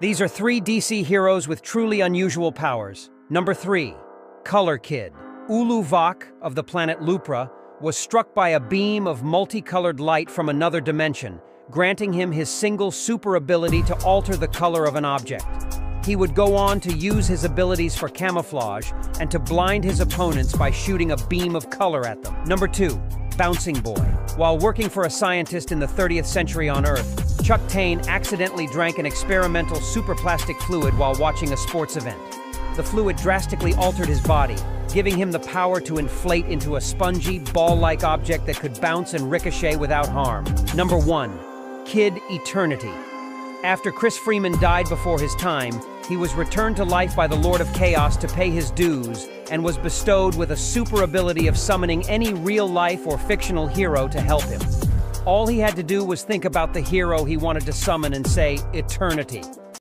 These are three DC heroes with truly unusual powers. Number 3. Color Kid. Ulu Vak of the planet Lupra was struck by a beam of multicolored light from another dimension, granting him his single super ability to alter the color of an object. He would go on to use his abilities for camouflage and to blind his opponents by shooting a beam of color at them. Number 2. Bouncing Boy. While working for a scientist in the 30th century on Earth, Chuck Taine accidentally drank an experimental superplastic fluid while watching a sports event. The fluid drastically altered his body, giving him the power to inflate into a spongy, ball-like object that could bounce and ricochet without harm. Number 1. Kid Eternity. After Chris Freeman died before his time, he was returned to life by the Lord of Chaos to pay his dues and was bestowed with a super ability of summoning any real-life or fictional hero to help him. All he had to do was think about the hero he wanted to summon and say, Eternity.